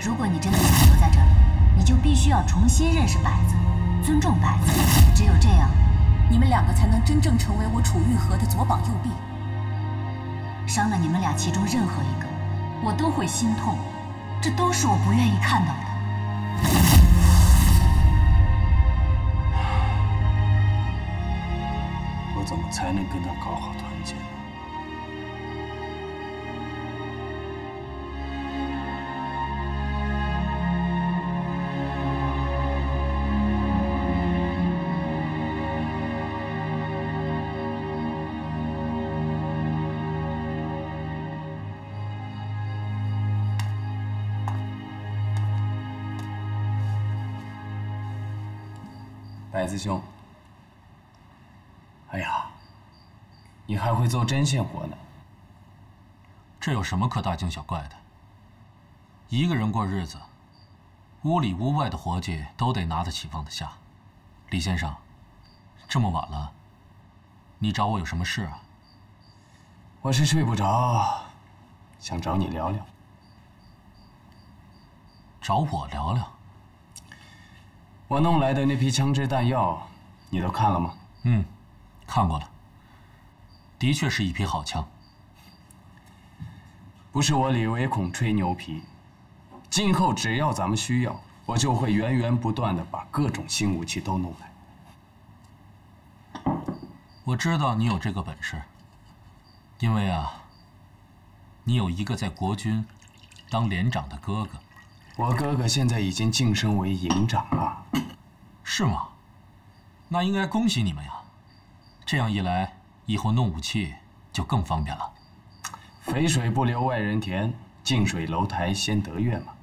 如果你真的想留在这里，你就必须要重新认识百子，尊重百子。只有这样，你们两个才能真正成为我楚玉和的左膀右臂。伤了你们俩其中任何一个，我都会心痛，这都是我不愿意看到的。 怎么才能跟他搞好团结呢？百子兄。 哎呀，你还会做针线活呢？这有什么可大惊小怪的？一个人过日子，屋里屋外的活计都得拿得起放得下。李先生，这么晚了，你找我有什么事啊？我是睡不着，想找你聊聊。找我聊聊？我弄来的那批枪支弹药，你都看了吗？嗯。 看过了，的确是一批好枪。不是我李唯恐吹牛皮，今后只要咱们需要，我就会源源不断的把各种新武器都弄来。我知道你有这个本事，因为啊，你有一个在国军当连长的哥哥。我哥哥现在已经晋升为营长了。是吗？那应该恭喜你们呀！ 这样一来，以后弄武器就更方便了。肥水不流外人田，近水楼台先得月嘛。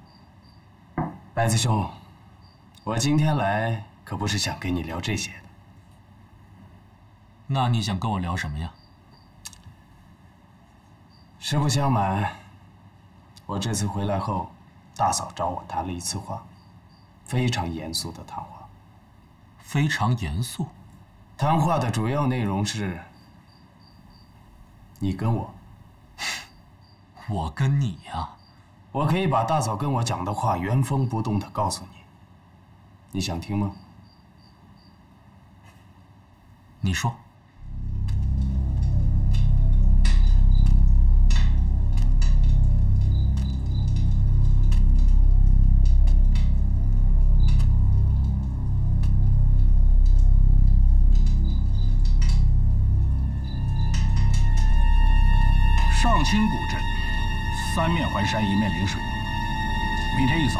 百子兄，我今天来可不是想跟你聊这些的。那你想跟我聊什么呀？实不相瞒，我这次回来后，大嫂找我谈了一次话，非常严肃的谈话。非常严肃。 谈话的主要内容是：你跟我，我跟你呀。我可以把大嫂跟我讲的话原封不动的告诉你，你想听吗？你说。青谷镇三面环山，一面临水。明天一早，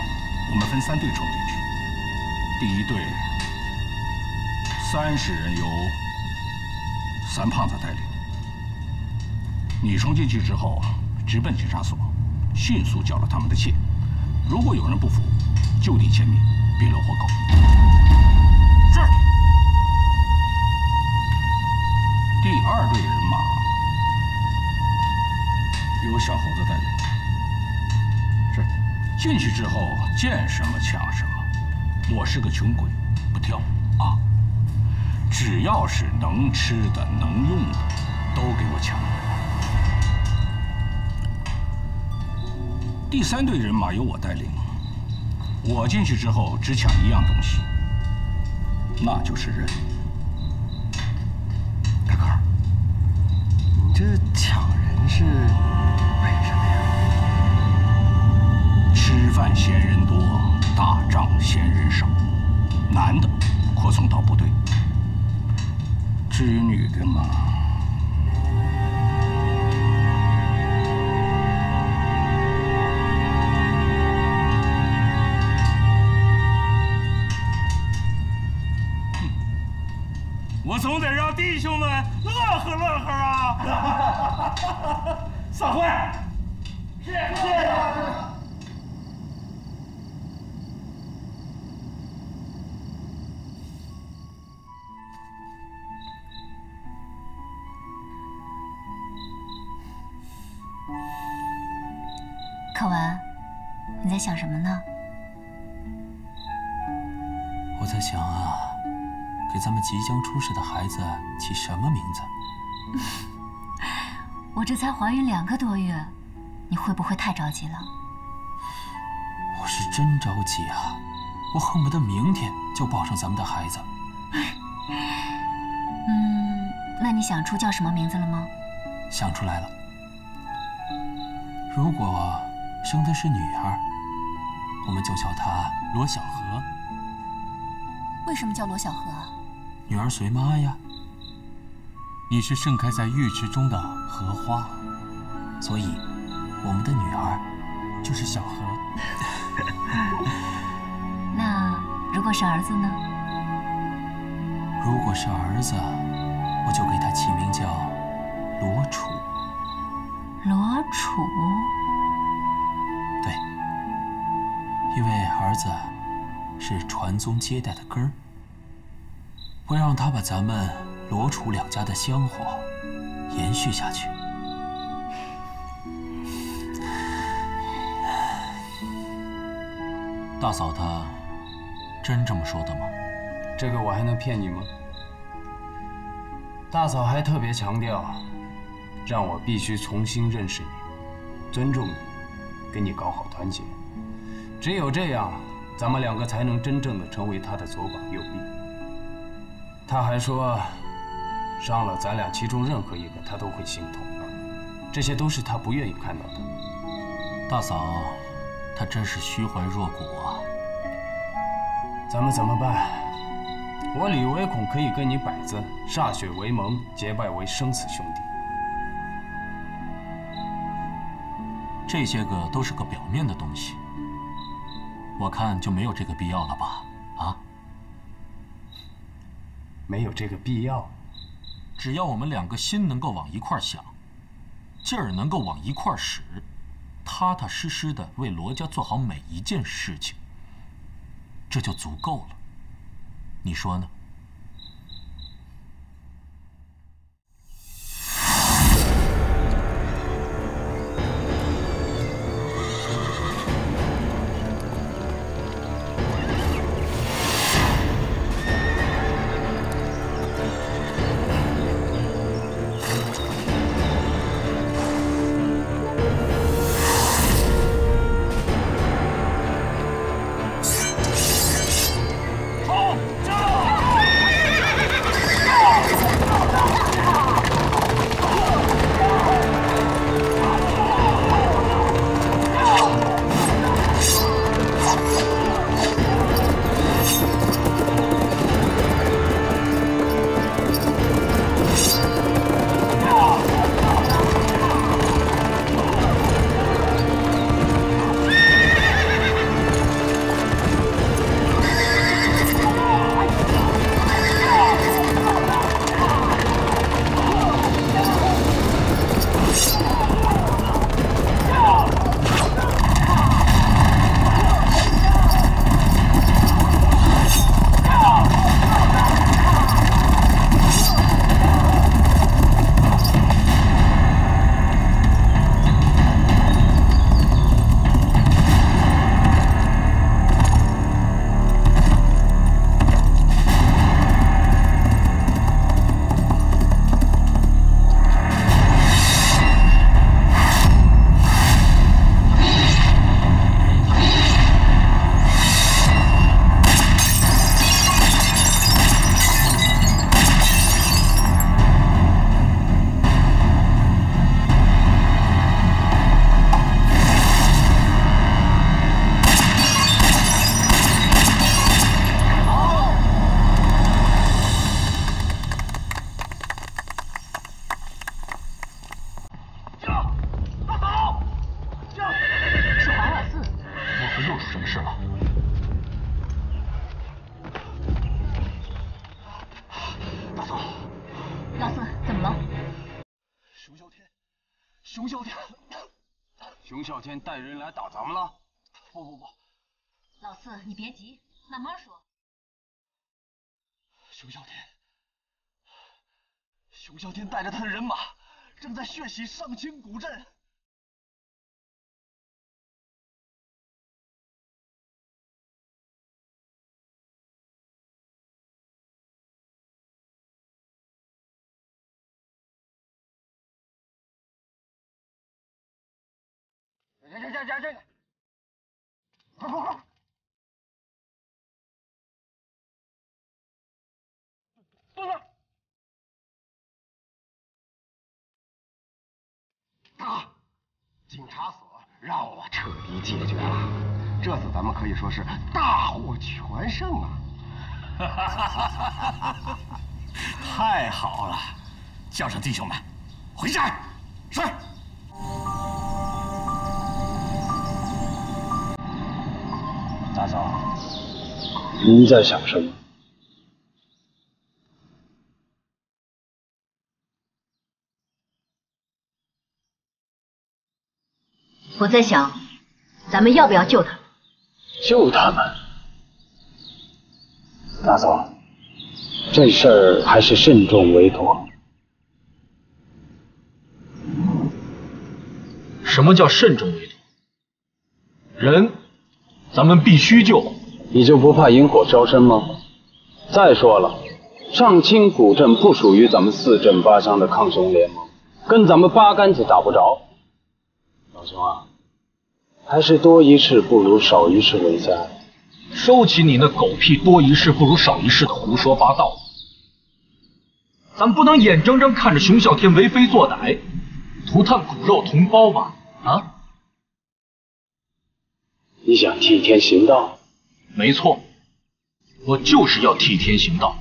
我们分三队冲进去。第一队30人由三胖子带领。你冲进去之后，直奔警察所，迅速缴了他们的械。如果有人不服，就地歼灭，别留活口。是。第二队人马。 由小猴子带领，是进去之后见什么抢什么。我是个穷鬼，不挑啊，只要是能吃的、能用的，都给我抢。第三队人马由我带领，我进去之后只抢一样东西，那就是人。大哥，你这抢人是？ 吃饭嫌人多，打仗嫌人少。男的扩充到部队，至于女的嘛，我总得让弟兄们乐呵乐呵啊！散会，谢谢。 可文，你在想什么呢？我在想啊，给咱们即将出世的孩子起什么名字？我这才怀孕2个多月，你会不会太着急了？我是真着急啊！我恨不得明天就抱上咱们的孩子。嗯，那你想出叫什么名字了吗？想出来了。如果生的是女儿，我们就叫她罗小荷。为什么叫罗小荷啊？女儿随妈呀。你是盛开在浴池中的荷花，所以我们的女儿就是小荷。那如果是儿子呢？如果是儿子，我就给他起名叫罗楚。罗楚？对，因为儿子是传宗接代的根儿，我要让他把咱们 罗楚两家的香火延续下去。大嫂她真这么说的吗？这个我还能骗你吗？大嫂还特别强调，让我必须重新认识你，尊重你，跟你搞好团结。只有这样，咱们两个才能真正的成为她的左膀右臂。她还说， 伤了咱俩其中任何一个，他都会心痛。这些都是他不愿意看到的。大嫂，他真是虚怀若谷啊！咱们怎么办？我李唯恐可以跟你摆子，歃血为盟，结拜为生死兄弟。这些个都是个表面的东西，我看就没有这个必要了吧？啊？没有这个必要。 只要我们两个心能够往一块想，劲儿能够往一块使，踏踏实实的为罗家做好每一件事情，这就足够了。你说呢？带人来打咱们了？不，老四，你别急，慢慢说。熊啸天带着他的人马，正在血洗上清古镇。快！大哥，警察所让我彻底解决了，这次咱们可以说是大获全胜啊！哈哈哈哈哈！太好了，叫上弟兄们，回家！是。 大嫂，您在想什么？我在想，咱们要不要救他们？救他们？大嫂，这事儿还是慎重为妥。什么叫慎重为妥？人。 咱们必须救，你就不怕引火烧身吗？再说了，上清古镇不属于咱们四镇八乡的抗熊联盟，跟咱们八竿子打不着。老兄啊，还是多一事不如少一事为佳。收起你那狗屁多一事不如少一事的胡说八道！咱不能眼睁睁看着熊啸天为非作歹，涂炭骨肉同胞吧？啊！ 你想替天行道？没错，我就是要替天行道。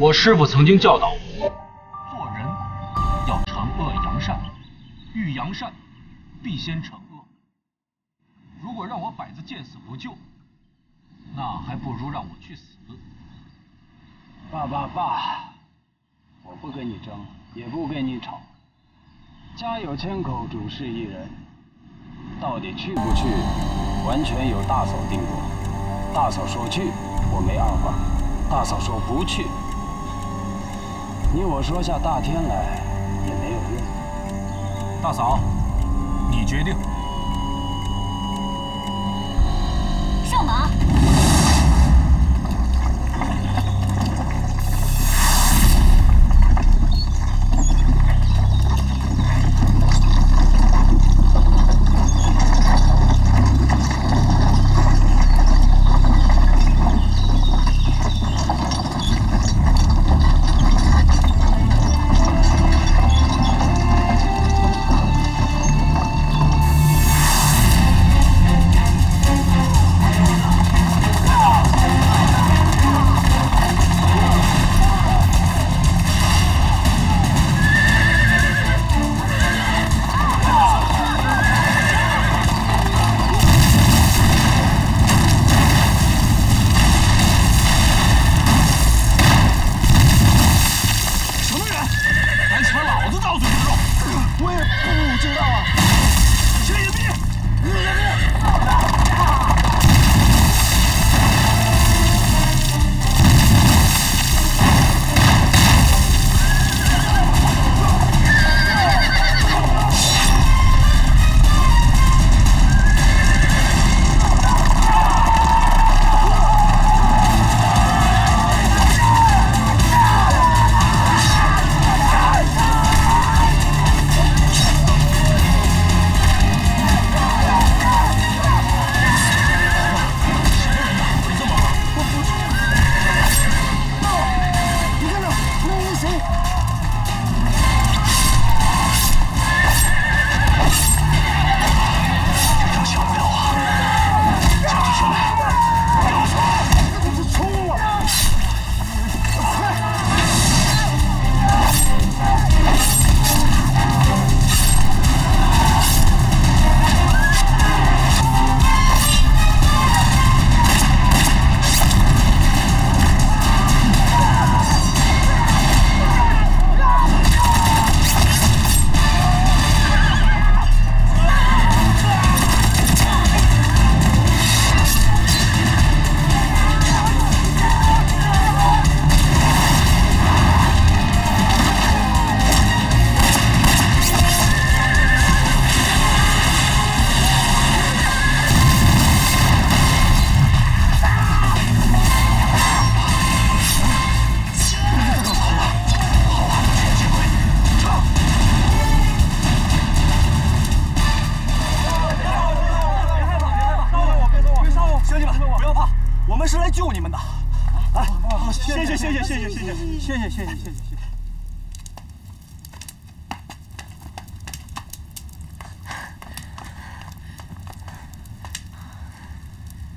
我师父曾经教导我，做人要惩恶扬善，欲扬善必先惩恶。如果让我摆子见死不救，那还不如让我去死。爸，我不跟你争，也不跟你吵。家有千口，主事一人。 到底去不去，完全由大嫂定夺。大嫂说去，我没二话；大嫂说不去，你我说下大天来也没有用。大嫂，你决定。上马！我们是来救你们的。来，好，谢谢。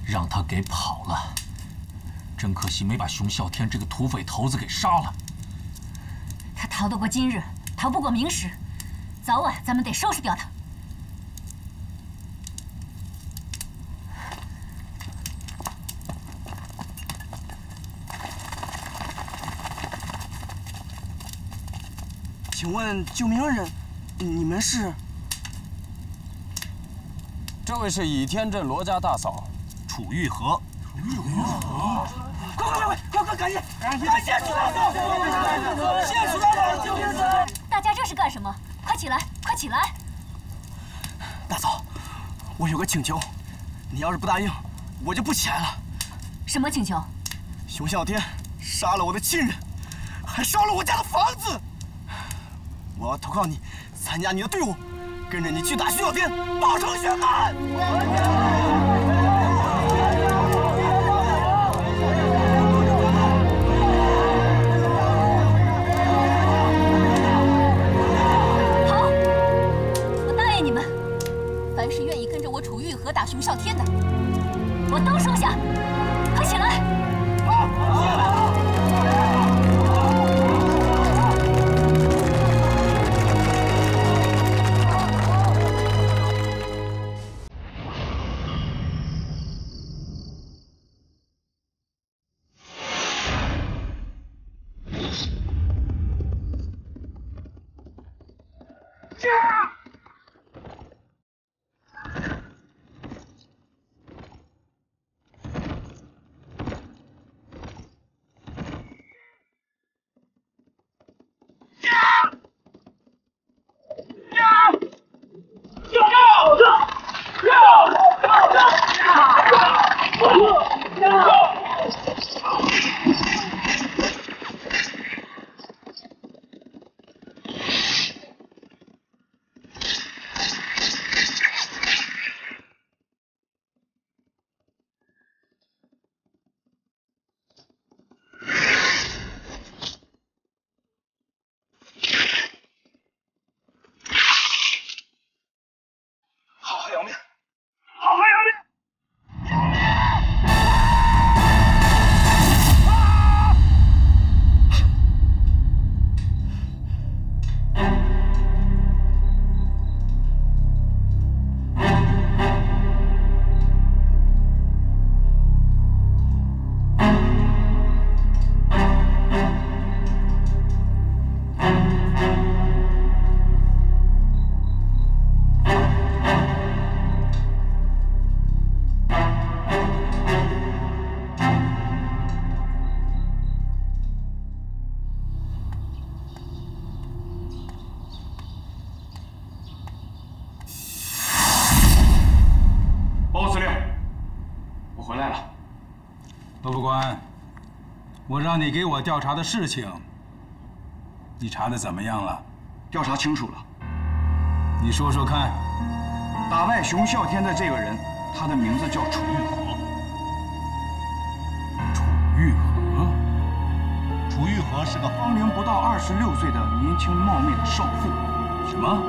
让他给跑了，真可惜没把熊啸天这个土匪头子给杀了。他逃得过今日，逃不过明时，早晚咱们得收拾掉他。 请问救命恩人，你们是？这位是倚天镇罗家大嫂楚玉和。楚玉和，快感谢楚大嫂，谢楚大嫂救命恩人！大家这是干什么？快起来！大嫂，我有个请求，你要是不答应，我就不起来了。什么请求？熊啸天杀了我的亲人，还烧了我家的房子。 我要投靠你，参加你的队伍，跟着你去打徐小天，报仇雪恨。好，我答应你们，凡是愿意跟着我楚玉和打熊啸天的，我都收下。快起来！好。 我让你给我调查的事情，你查的怎么样了？调查清楚了。你说说看，打败熊啸天的这个人，他的名字叫楚玉和。楚玉和是个芳龄不到26岁的年轻貌美的少妇。什么？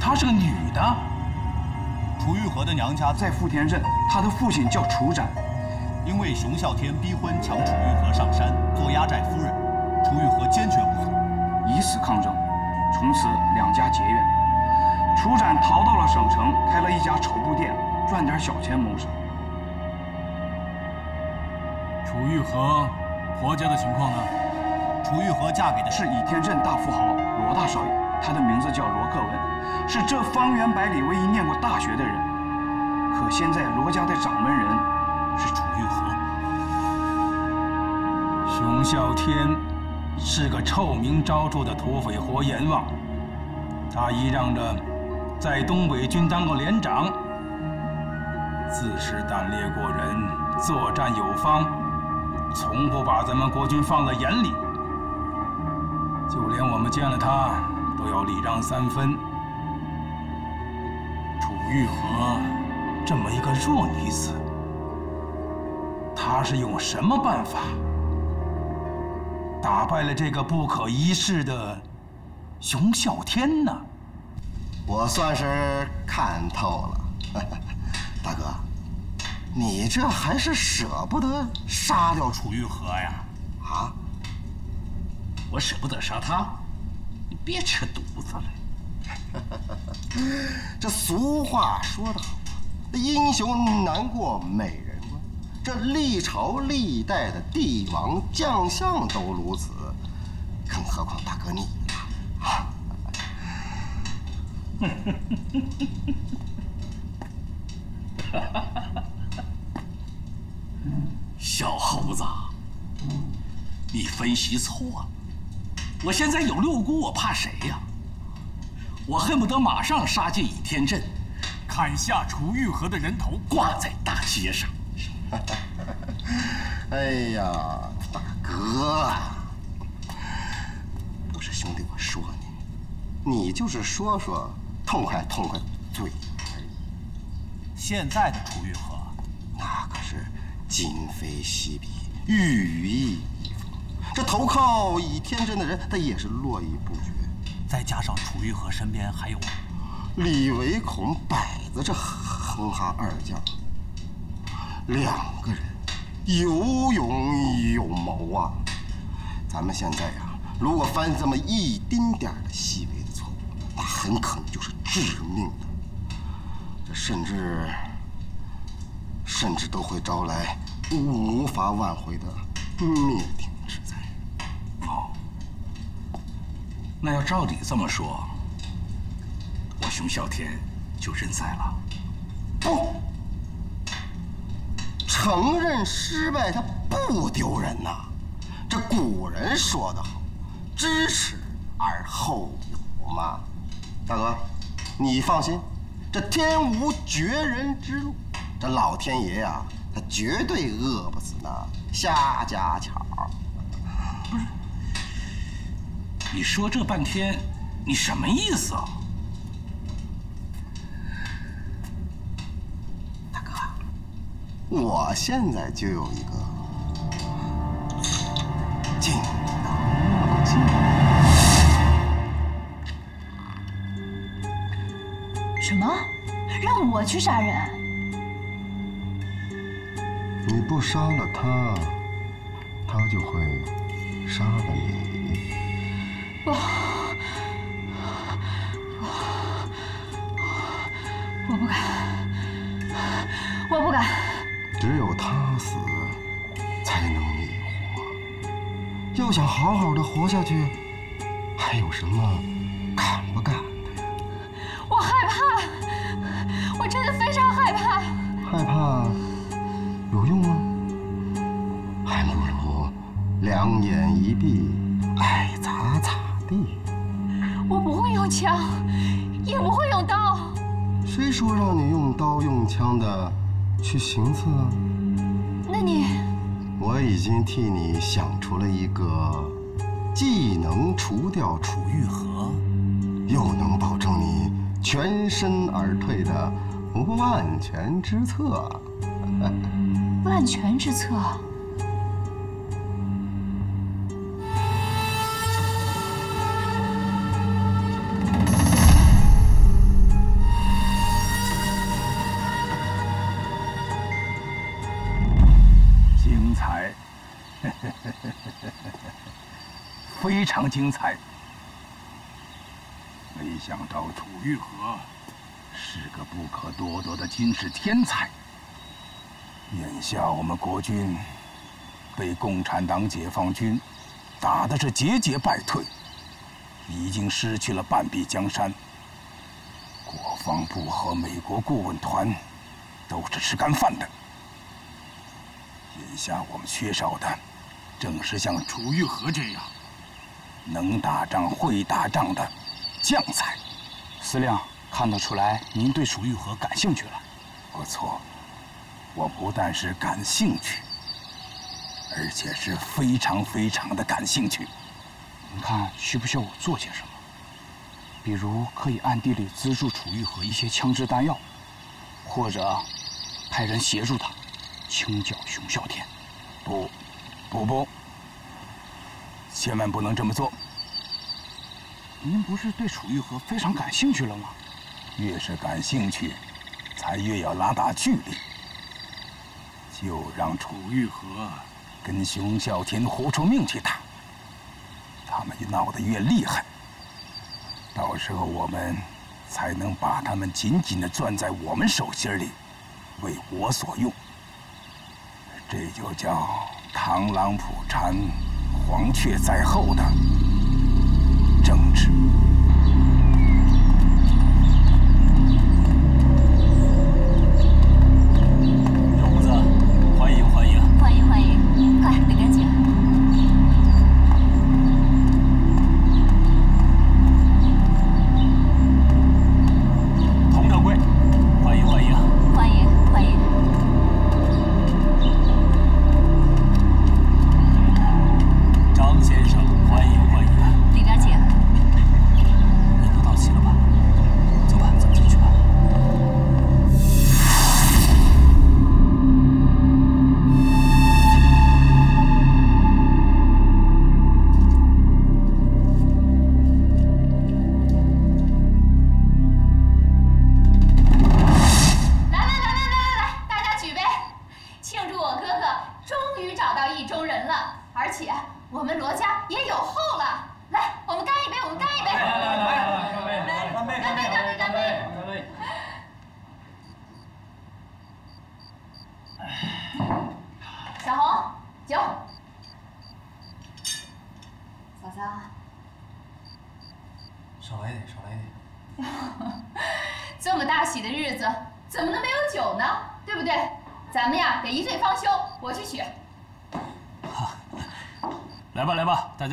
她是个女的？楚玉和的娘家在富田镇，她的父亲叫楚展。 因为熊啸天逼婚抢楚玉和上山做压寨夫人，楚玉和坚决不从，以死抗争，从此两家结怨。楚展逃到了省城，开了一家绸布店，赚点小钱谋生。楚玉和婆家的情况呢？楚玉和嫁给的是倚天镇大富豪罗大少爷，他的名字叫罗克文，是这方圆百里唯一念过大学的人。可现在罗家的掌门人。 是楚玉和，熊啸天是个臭名昭著的土匪活阎王，他依仗着在东北军当过连长，自恃胆略过人，作战有方，从不把咱们国军放在眼里，就连我们见了他都要礼让3分。楚玉和这么一个弱女子。他是用什么办法打败了这个不可一世的熊啸天呢？我算是看透了，大哥，你这还是舍不得杀掉楚玉和呀？啊？我舍不得杀他？你别扯犊子了。这俗话说得好。 英雄难过美人关，这历朝历代的帝王将相都如此，更何况大哥你啊！小猴子，你分析错了。我现在有六姑，我怕谁呀？我恨不得马上杀进倚天阵。 砍下楚玉和的人头，挂在大街上。哎呀，大哥，不是兄弟，我说你，你就是说说，痛快痛快嘴而已。现在的楚玉和，那可是今非昔比，欲语已丰。这投靠倚天阵的人，他也是络绎不绝。再加上楚玉和身边还有李唯恐、百。 这哼哈二将，两个人有勇有谋啊！咱们现在呀，如果犯这么一丁点的细微的错误，那很可能就是致命的。这甚至都会招来无法挽回的灭顶之灾。哦，那要照你这么说，我熊啸天。 就认栽了，不承认失败，他不丢人呐。这古人说得好，“知耻而后勇”嘛。大哥，你放心，这天无绝人之路，这老天爷呀，他绝对饿不死那瞎家巧。不是，你说这半天，你什么意思啊？ 我现在就有一个锦囊妙计，什么？让我去杀人？你不杀了他，他就会杀了你。我不敢，我不敢。 只有他死，才能你活。要想好好的活下去，还有什么敢不敢的呀？我害怕，我真的非常害怕。害怕有用吗？还不如两眼一闭，爱咋咋地。我不会用枪，也不会用刀。谁说让你用刀用枪的？ 去行刺啊！那你，我已经替你想出了一个既能除掉楚玉和，又能保证你全身而退的万全之策。万全之策。 非常精彩，没想到楚玉和是个不可多得的军事天才。眼下我们国军被共产党解放军打的是节节败退，已经失去了半壁江山。国防部和美国顾问团都是吃干饭的。眼下我们缺少的正是像楚玉和这样。 能打仗、会打仗的将才，司令看得出来，您对楚玉和感兴趣了。不错，我不但是感兴趣，而且是非常非常的感兴趣。你看，需不需要我做些什么？比如可以暗地里资助楚玉和一些枪支弹药，或者派人协助他清剿熊啸天。不，千万不能这么做。您不是对楚玉和非常感兴趣了吗？越是感兴趣，才越要拉大距离。就让楚玉和跟熊啸天豁出命去打，他们闹得越厉害，到时候我们才能把他们紧紧地攥在我们手心里，为我所用。这就叫螳螂捕蝉，黄雀在后的政治。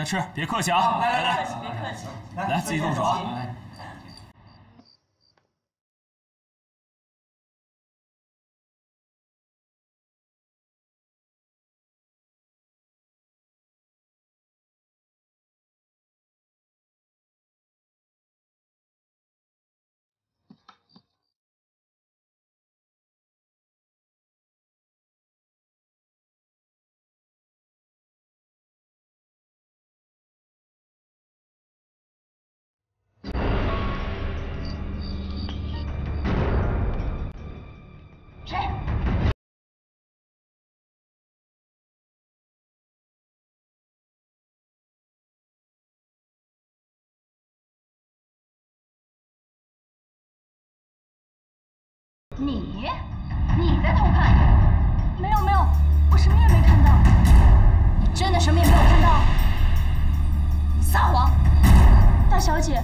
吃，别客气啊！来，别客气，来自己动手啊！你在偷看？没有，我什么也没看到。你真的什么也没有看到？你撒谎！大小姐，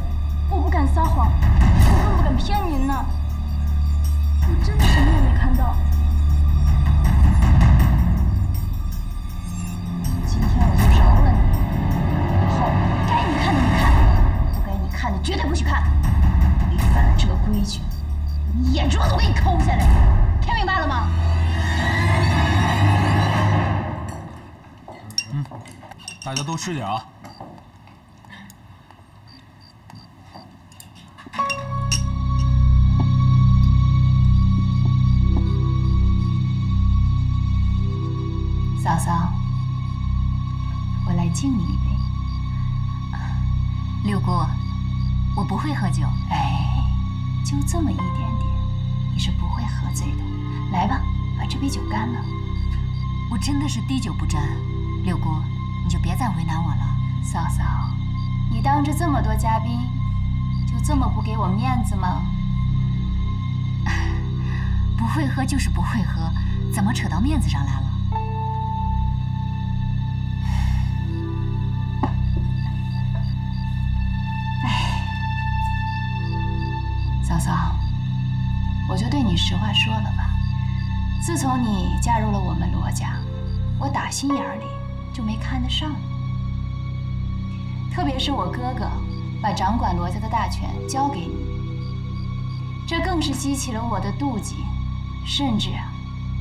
我不敢撒谎，我更不敢骗您呢。我真的什么也没看到。今天我就饶了你，以后该你看的你看，不该你看的绝对不许看。违反了这个规矩。 你眼珠子我给你抠下来，听明白了吗？嗯，大家多吃点啊。嫂嫂，我来敬你一杯。六姑，我不会喝酒。哎。 就这么一点点，你是不会喝醉的。来吧，把这杯酒干了。我真的是滴酒不沾。六姑，你就别再为难我了。嫂嫂，你当着这么多嘉宾，就这么不给我面子吗？不会喝就是不会喝，怎么扯到面子上来了？哎。 嫂嫂，我就对你实话说了吧。自从你嫁入了我们罗家，我打心眼里就没看得上你。特别是我哥哥把掌管罗家的大权交给你，这更是激起了我的妒忌，甚至啊，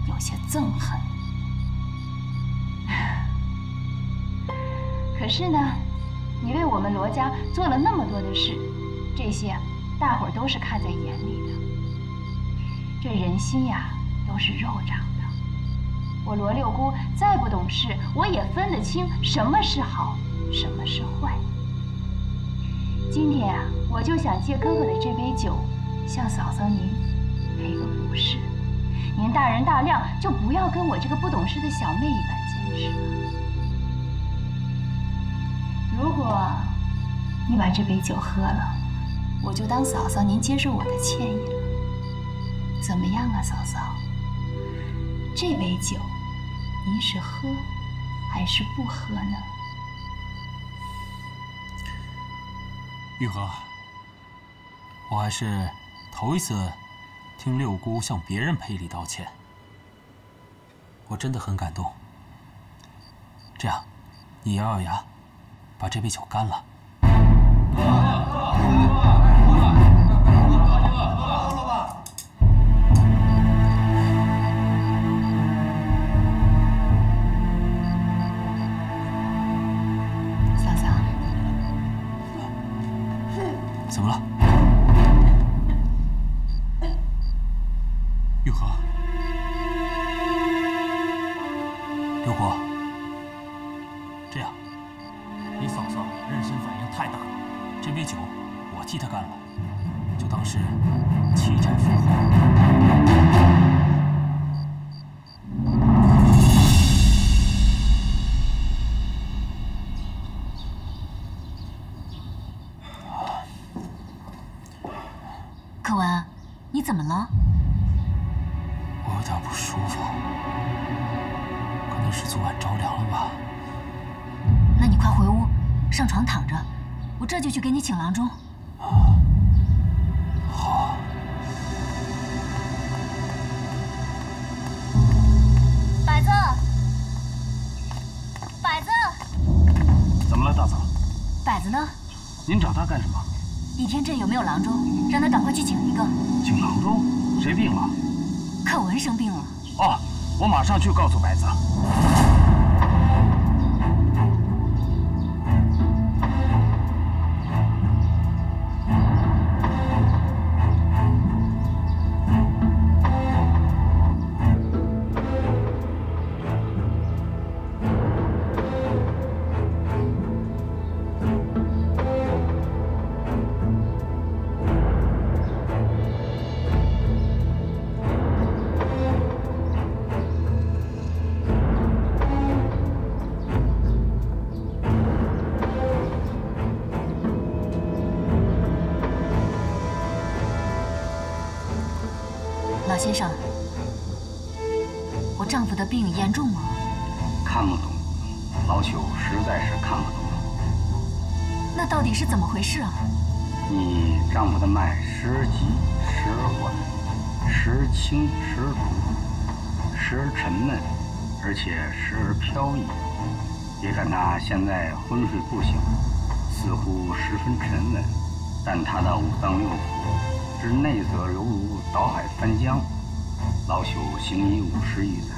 有些憎恨。可是呢，你为我们罗家做了那么多的事，这些。 大伙儿都是看在眼里的，这人心呀，都是肉长的。我罗六姑再不懂事，我也分得清什么是好，什么是坏。今天啊，我就想借哥哥的这杯酒，向嫂嫂您赔个不是。您大人大量，就不要跟我这个不懂事的小妹一般坚持了。如果你把这杯酒喝了，我就当嫂嫂您接受我的歉意了。怎么样啊，嫂嫂？ 这杯酒，您是喝还是不喝呢？玉和，我还是头一次听六姑向别人赔礼道歉，我真的很感动。这样，你咬咬牙，把这杯酒干了。怎么了，玉和？六姑，这样，你嫂嫂妊娠反应太大了，这杯酒我替她干了，就当是妻债夫还。 怎么了？我有点不舒服，可能是昨晚着凉了吧。那你快回屋，上床躺着，我这就去给你请郎中。啊，好。摆子，摆子，怎么了，大嫂？摆子呢？您找他干什么？ 李天镇有没有郎中？让他赶快去请一个。请郎中？谁病了？可文生病了。哦，我马上去告诉白子。先生，我丈夫的病严重吗？看不懂，老朽实在是看不懂。那到底是怎么回事啊？你丈夫的脉时急时缓，时轻时足，时沉闷，而且时而飘逸。别看他现在昏睡不醒，似乎十分沉稳，但他的五脏六腑。 之内则犹如倒海翻江，老朽行医50余载，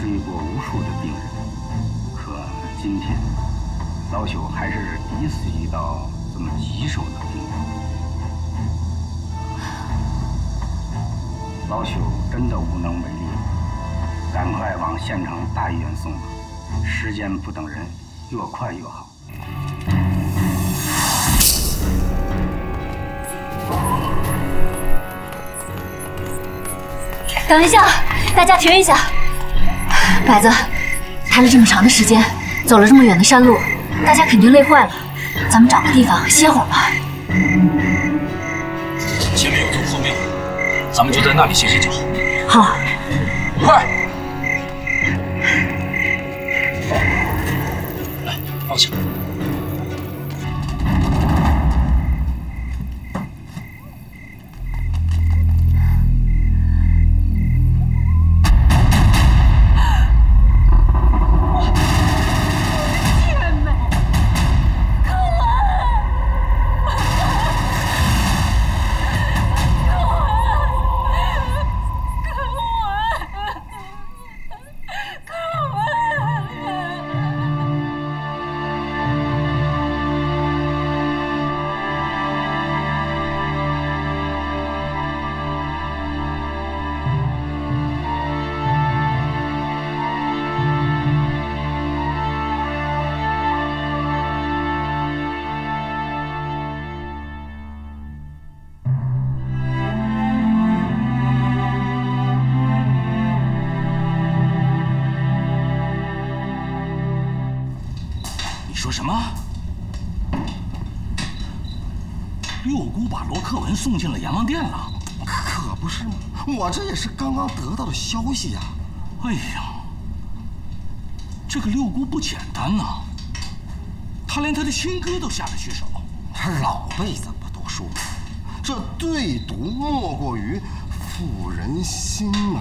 治愈过无数的病人，可今天老朽还是第一次遇到这么棘手的病人。老朽真的无能为力，赶快往县城大医院送吧，时间不等人，越快越好。 等一下，大家停一下。摆子，开了这么长的时间，走了这么远的山路，大家肯定累坏了。咱们找个地方歇会儿吧。前面有座后庙，咱们就在那里歇歇脚。好，快！来，放下。说什么？六姑把罗克文送进了阎王殿了？可不是吗？我这也是刚刚得到的消息呀。哎呀，这个六姑不简单呐，她连她的亲哥都下得去手。她老辈子不读书，这最毒莫过于妇人心呐。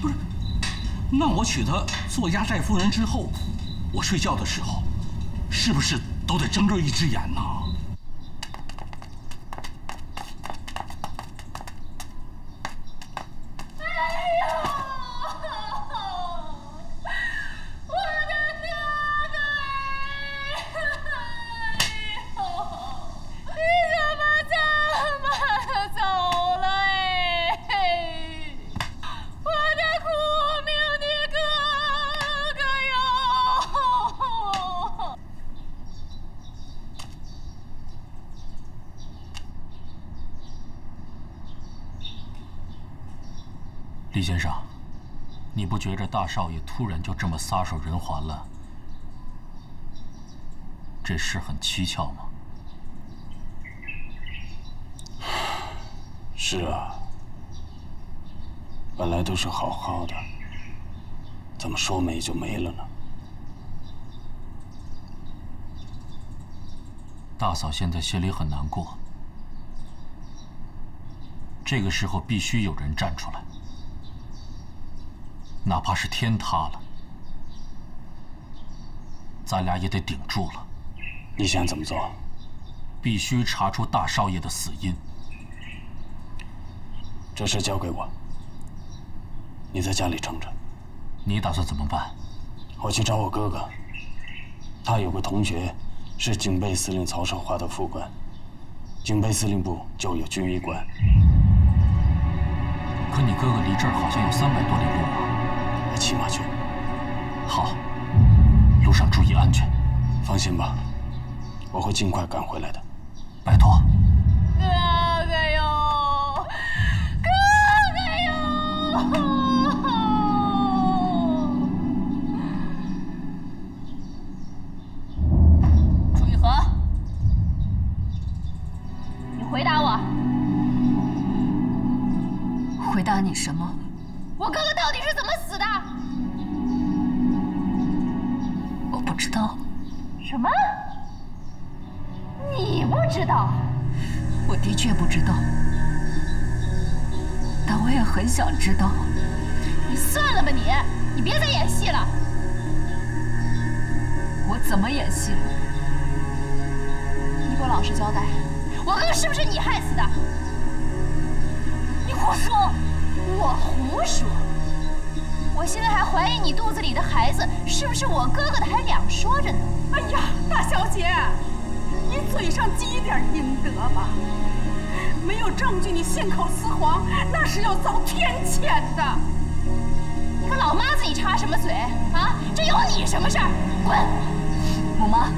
不是，那我娶她做压寨夫人之后，我睡觉的时候，是不是都得睁着一只眼呢？ 李先生，你不觉着大少爷突然就这么撒手人寰了，这事很蹊跷吗？是啊，本来都是好好的，怎么说没就没了呢？大嫂现在心里很难过，这个时候必须有人站出来。 哪怕是天塌了，咱俩也得顶住了。你想怎么做？必须查出大少爷的死因。这事交给我，你在家里撑着。你打算怎么办？我去找我哥哥，他有个同学是警备司令曹少华的副官，警备司令部就有军医官。可你哥哥离这儿好像有300多里路啊。 骑马去，好，路上注意安全。放心吧，我会尽快赶回来的，拜托。哥哥哟，哥哥哟！楚雨禾，你回答我。回答你什么？ 我哥哥到底是怎么死的？我不知道。什么？你不知道？我的确不知道，但我也很想知道。你算了吧你，你别再演戏了。我怎么演戏了？你给我老实交代，我哥是不是你害死的？你胡说！ 我胡说！我现在还怀疑你肚子里的孩子是不是我哥哥的，还两说着呢。哎呀，大小姐，你嘴上积一点阴德吧！没有证据，你信口雌黄，那是要遭天谴的。你个老妈子，你插什么嘴啊？这有你什么事儿？滚！母妈，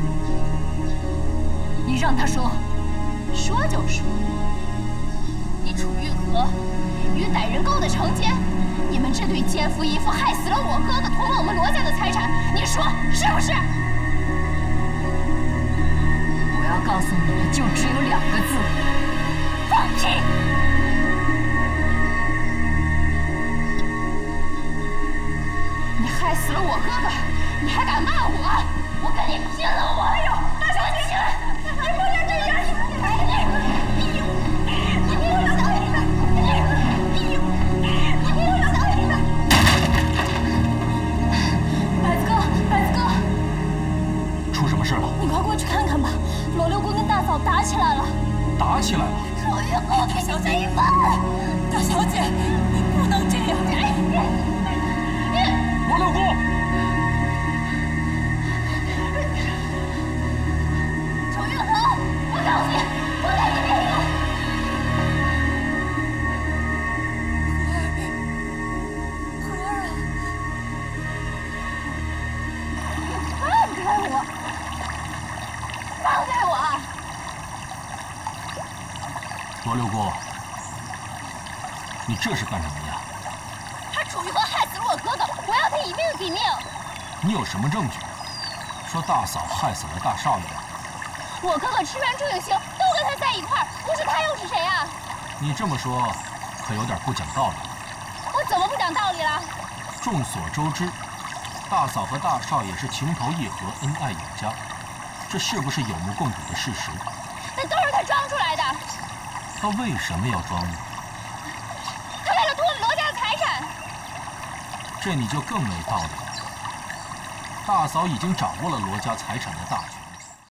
你让他说，说就说。你楚玉禾。 与歹人勾的成奸，你们这对奸夫淫妇害死了我哥哥，图谋我们罗家的财产，你说是不是？我要告诉你的就只有2个字：放屁！你害死了我哥哥，你还敢骂我？我跟你拼了！我哎呦，大小姐，你不能这样！你不能这样！ 你快过去看看吧，罗六姑跟大嫂打起来了。打起来了！楚玉禾，给小姐一分！大小姐，你不能这样！罗六姑，楚玉禾，我告诉你，我带你别走！ 罗六姑，你这是干什么呀？他楚玉禾害死了我哥哥，我要他以命抵命。你有什么证据？说大嫂害死了大少爷。我哥哥吃穿住行都跟他在一块儿，不是他又是谁啊？你这么说，可有点不讲道理。我怎么不讲道理了？众所周知，大嫂和大少爷是情投意合，恩爱有加，这是不是有目共睹的事实？那都是他装出来的。他为什么要装呢？他为了图我们罗家的财产。这你就更没道理了。大嫂已经掌握了罗家财产的大权。